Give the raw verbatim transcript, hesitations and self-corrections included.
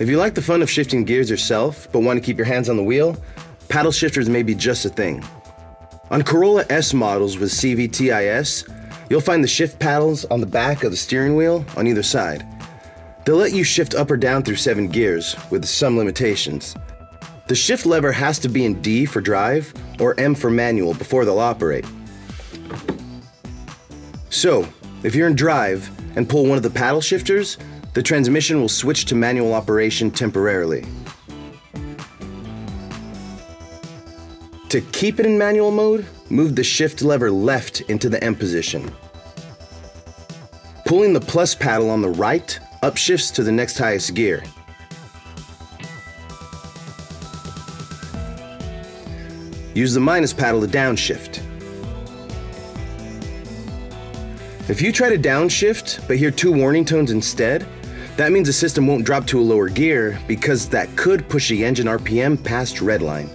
If you like the fun of shifting gears yourself, but want to keep your hands on the wheel, paddle shifters may be just a thing. On Corolla S models with C V T I S, you'll find the shift paddles on the back of the steering wheel on either side. They'll let you shift up or down through seven gears, with some limitations. The shift lever has to be in D for drive or M for manual before they'll operate. So, if you're in drive and pull one of the paddle shifters, the transmission will switch to manual operation temporarily. To keep it in manual mode, move the shift lever left into the M position. Pulling the plus paddle on the right upshifts to the next highest gear. Use the minus paddle to downshift. If you try to downshift, but hear two warning tones instead, that means the system won't drop to a lower gear because that could push the engine R P M past redline.